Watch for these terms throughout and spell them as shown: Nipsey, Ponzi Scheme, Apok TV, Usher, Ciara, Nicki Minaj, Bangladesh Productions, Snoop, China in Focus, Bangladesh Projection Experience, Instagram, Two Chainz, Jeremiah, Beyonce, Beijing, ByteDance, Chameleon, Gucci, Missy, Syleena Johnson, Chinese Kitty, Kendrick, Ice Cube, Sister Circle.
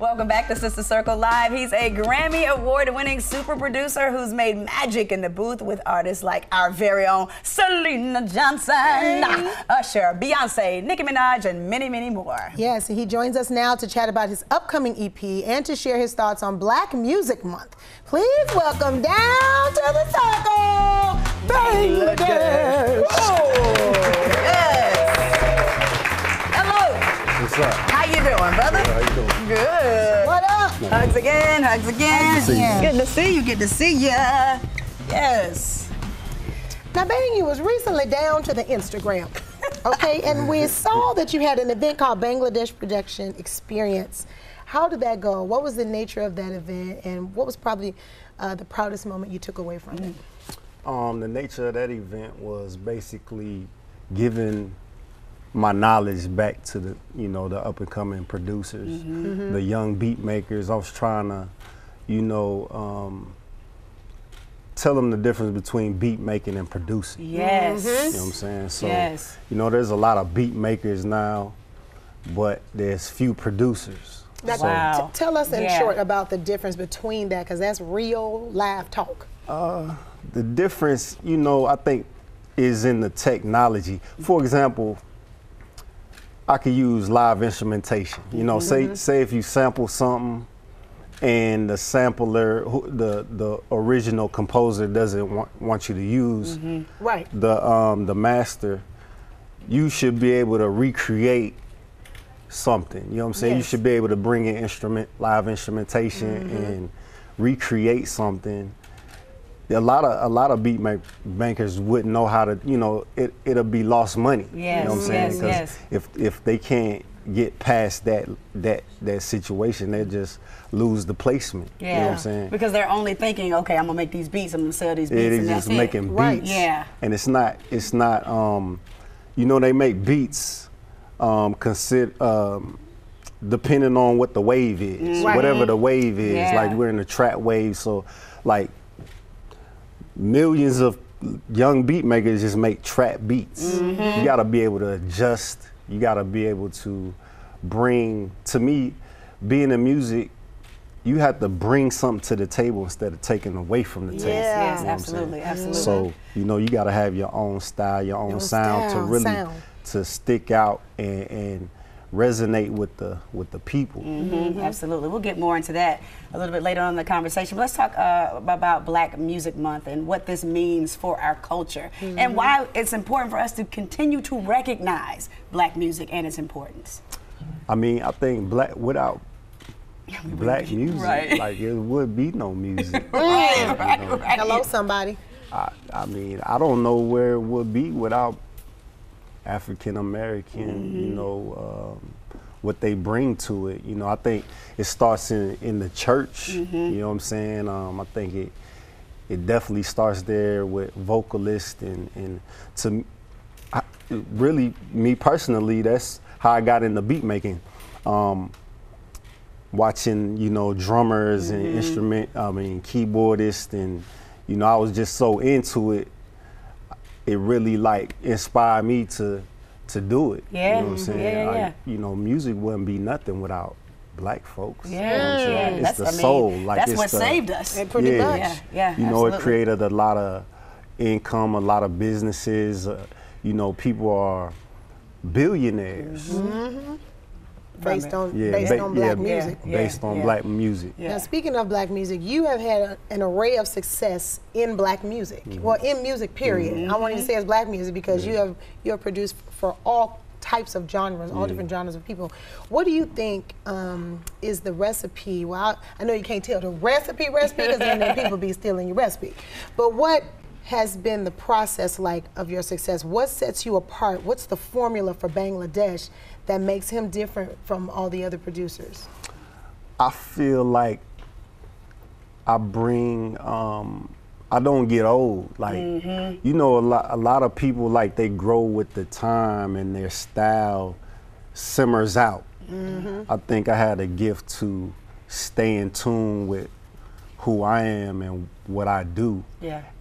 Welcome back to Sister Circle Live. He's a Grammy Award-winning super producer who's made magic in the booth with artists like our very own Syleena Johnson, Usher, Beyonce, Nicki Minaj, and many, many more. Yes, he joins us now to chat about his upcoming EP and to share his thoughts on Black Music Month. Please welcome down to the circle, Bangladesh. Yes. Hello. What's up? How you doing, brother? Yeah, how you doing? Good. What up? Hugs again, hugs again. Good to see you, good to see ya. Yes. Now, Bang, you was recently down to the Instagram, okay? And we saw that you had an event called Bangladesh Projection Experience. How did that go? What was the nature of that event, and what was probably the proudest moment you took away from it? The nature of that event was basically giving my knowledge back to the, you know, the up and coming producers, the young beat makers. I was trying to, you know, tell them the difference between beat making and producing. Yes. You know what I'm saying? So, you know, there's a lot of beat makers now, but there's few producers. Now, wow. Tell us in short about the difference between that, because that's real live talk. The difference, you know, I think is in the technology. For example, I could use live instrumentation. You know, say if you sample something and the sampler, the original composer doesn't want you to use the master, you should be able to recreate something. You know what I'm saying? You should be able to bring in live instrumentation and recreate something. A lot of beat bankers wouldn't know how to, you know, it'll be lost money. You know what I'm saying? Because if they can't get past that situation, they just lose the placement. You know what I'm saying? Because they're only thinking, okay, I'm gonna make these beats, I'm gonna sell these beats. They're just making beats. Right. Yeah. And it's not you know, they make beats depending on what the wave is. Whatever the wave is. Like we're in the trap wave, so like millions of young beat makers just make trap beats. You gotta be able to adjust. You gotta be able to bring, to me, being in music, you have to bring something to the table instead of taking away from the table. Yes, you know, absolutely, absolutely. So, you know, you gotta have your own style, your own sound to really, to stick out and resonate with the people. Absolutely. We'll get more into that a little bit later on in the conversation. But let's talk about Black Music Month and what this means for our culture and why it's important for us to continue to recognize Black music and its importance. I mean, I think without Black music, like there would be no music. Hello, somebody. I mean, I don't know where it would be without African American, you know, what they bring to it. You know, I think it starts in the church, you know what I'm saying? I think it definitely starts there with vocalists and really, me personally, that's how I got into beat making. Watching, you know, drummers and keyboardists, and, you know, I was just so into it. It really like inspired me to do it. You know what I'm saying? You know, music wouldn't be nothing without Black folks. You know what I'm saying? It's the soul. Like that's what saved us. Pretty much. You know, it created a lot of income, a lot of businesses. You know, people are billionaires. Based on Black music. Now, speaking of Black music, you have had an array of success in Black music. Well, in music, period. I want you to say it's Black music because you have produced for all types of genres, all different genres of people. What do you think is the recipe? Well, I know you can't tell the recipe because then people be stealing your recipe. But what has been the process like of your success? What sets you apart? What's the formula for Bangladesh that makes him different from all the other producers? I feel like I bring, I don't get old. Like, you know, a lot of people, like they grow with the time and their style simmers out. I think I had a gift to stay in tune with who I am and what I do.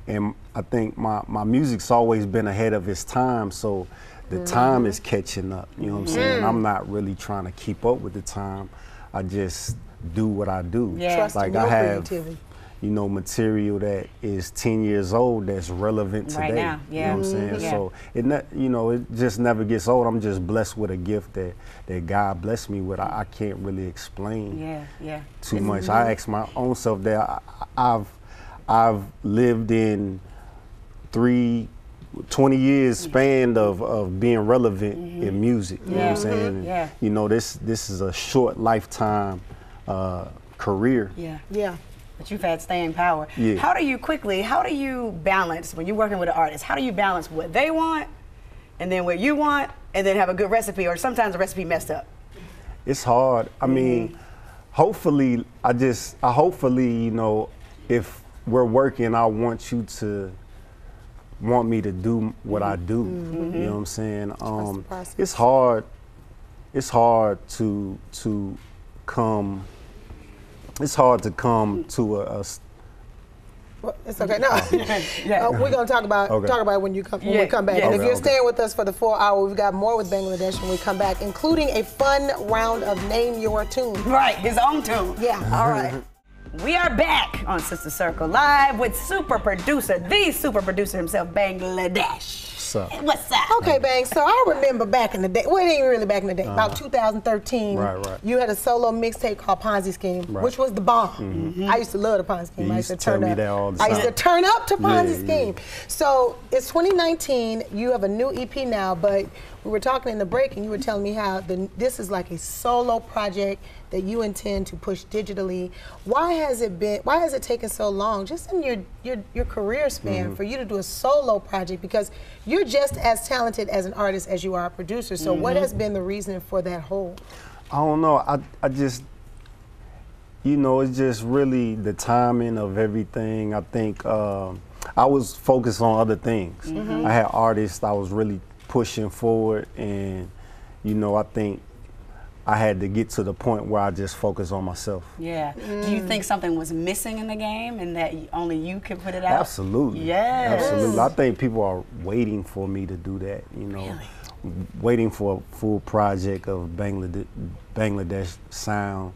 And I think my music's always been ahead of its time, so the time is catching up, you know what I'm saying? I'm not really trying to keep up with the time. I just do what I do. Yeah. Trust like I have, creativity. You know, material that is 10 years old that's relevant today. Right now, yeah. You know what I'm saying? Yeah. So it, you know, it just never gets old. I'm just blessed with a gift that God blessed me with. I can't really explain. Yeah, yeah. Too it's much. Amazing. I ask my own self that I've lived in 20 years span of being relevant in music. You know what I'm saying? Yeah. You know, this is a short lifetime career. Yeah. Yeah. But you've had staying power. Yeah. How do you balance when you're working with an artist? How do you balance what they want and then what you want and then have a good recipe, or sometimes the recipe messed up? It's hard. I mean, hopefully hopefully, you know, if we're working, I want you to want me to do what I do. You know what I'm saying? It's hard. It's hard to come. It's hard to come to a well, it's okay. No, we're gonna talk about when we come back. Yeah. Okay, if you're staying with us for the full hour, we've got more with Bangladesh when we come back, including a fun round of Name Your Tune. Right, his own tune. Yeah. All right. We are back on Sister Circle Live with the super producer himself, Bangladesh. What's up? Okay, Bang. So I remember back in the day, well, it ain't really back in the day, about 2013, right. You had a solo mixtape called Ponzi Scheme, which was the bomb. I used to love the Ponzi Scheme. I used to turn up to Ponzi Scheme. So it's 2019, you have a new EP now, but we were talking in the break and you were telling me how this is like a solo project that you intend to push digitally. Why has it taken so long, just in your career span, for you to do a solo project? Because you're just as talented as an artist as you are a producer. So what has been the reason for that hold? I don't know. I just, you know, it's just really the timing of everything. I think I was focused on other things. I had artists I was really pushing forward, and you know, I think I had to get to the point where I just focus on myself. Yeah. Do you think something was missing in the game and that only you could put it out? Absolutely. Yes. Absolutely. I think people are waiting for me to do that, you know. Really? Waiting for a full project of Bangladesh sound.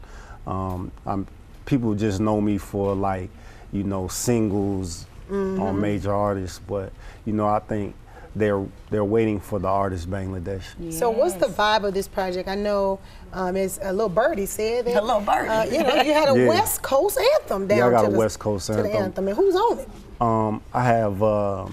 People just know me for, like, you know, singles on major artists, but, you know, I think they're waiting for the artist Bangladesh. Yes. So what's the vibe of this project? I know it's a Lil Birdie said that. Lil Birdie. You know, you had a West Coast anthem down. I got a West Coast anthem. And who's on it? I have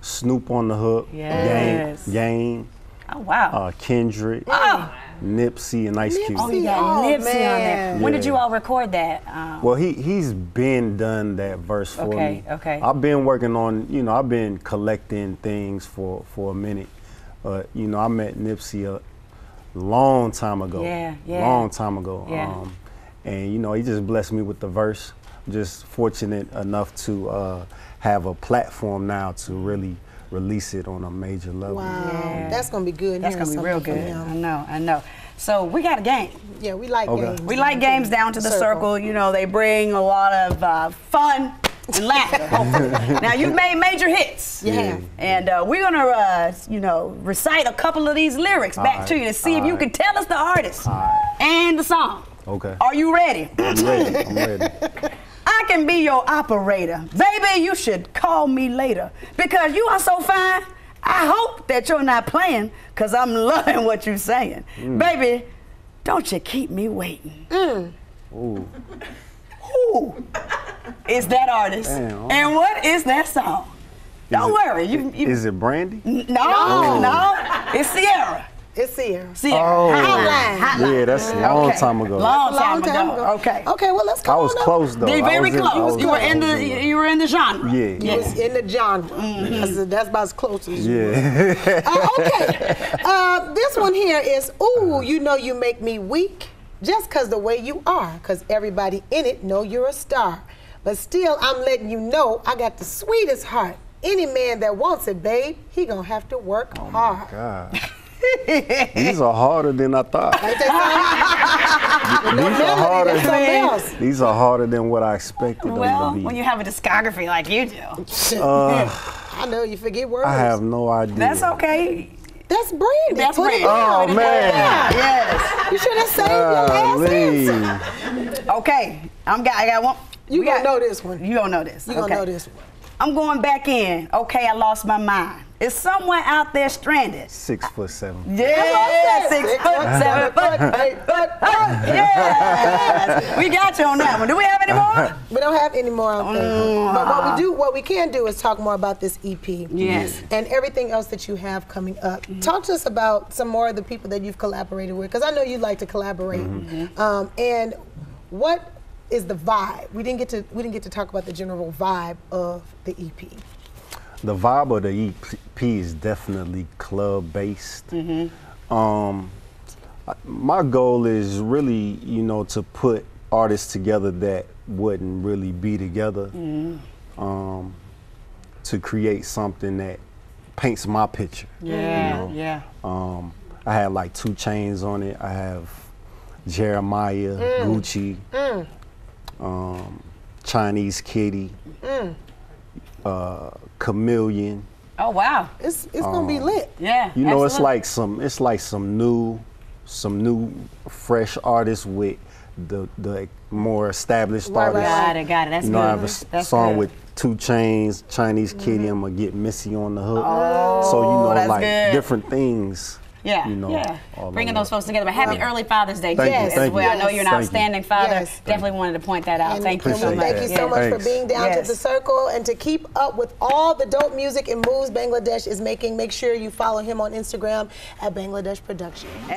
Snoop on the hook. Yes. Game. Oh wow. Kendrick. Oh. Nipsey and Ice Cube. Oh, you got Nipsey on there. When did you all record that? Well, he's been done that verse for me. Okay. I've been working on, you know, I've been collecting things for a minute. You know, I met Nipsey a long time ago. Yeah, yeah. Long time ago. Yeah. And you know, he just blessed me with the verse. I'm just fortunate enough to have a platform now to really release it on a major level. Wow, that's gonna be good. That's gonna be real good. I know. So we got a game. Yeah, we like games. We like games down to the circle. You know, they bring a lot of fun and laughter. Now you've made major hits. Yeah. And we're gonna, you know, recite a couple of these lyrics back to you to see if you can tell us the artist and the song. Okay. Are you ready? I'm ready. I'm ready. I can be your operator. Baby, you should call me later. Because you are so fine, I hope that you're not playing, because I'm loving what you're saying. Baby, don't you keep me waiting. Ooh. Who is that artist? Damn. And what is that song? Don't worry. Is it Brandy? No. It's Ciara. It's Ciara. Hotline. Yeah, that's a long time ago. Long time ago. Okay. Okay, well, let's go. I was close, though. Very close. You were in the genre. Yeah. You was in the genre. That's about as close as you were. Yeah. Okay. This one here is, ooh, you know you make me weak just because the way you are, because everybody in it know you're a star. But still, I'm letting you know I got the sweetest heart. Any man that wants it, babe, he gonna have to work hard. Oh, God. These are harder than I thought. These are harder than what I expected them to be. When you have a discography like you do. I know you forget words. I have no idea. That's okay. That's bread. That's bread. Oh, man. Yeah. Yes. You should have saved your last answer. Okay. I got one. You going to know this one. You going to know this. You going to know this one. I'm going back in. Okay, I lost my mind. Is someone out there stranded? 6'7". Yeah, 6'7". Yes, we got you on that one. Do we have any more? We don't have any more. But what we can do is talk more about this EP. Yes. And everything else that you have coming up. Talk to us about some more of the people that you've collaborated with, because I know you like to collaborate. And what is the vibe? We didn't get to talk about the general vibe of the EP. The vibe of the EP is definitely club-based. My goal is really, you know, to put artists together that wouldn't really be together, to create something that paints my picture. Yeah, you know? I had like Two Chainz on it. I have Jeremiah, Gucci, Chinese Kitty. Chameleon. Oh wow! It's gonna be lit. Yeah, you know, absolutely. it's like some new, fresh artists with the more established artists. Got it. That's good. You know, I have a song with Two Chainz, Chinese Kitty. I'm gonna get Missy on the hook. Oh, so you know, that's like good. Different things. Yeah, you know, bringing those folks together. But happy early Father's Day as well. I know you're an outstanding father. Definitely wanted to point that out. And thank you so much. Thank you so much for being down to the circle and to keep up with all the dope music and moves Bangladesh is making. Make sure you follow him on Instagram at Bangladesh Productions.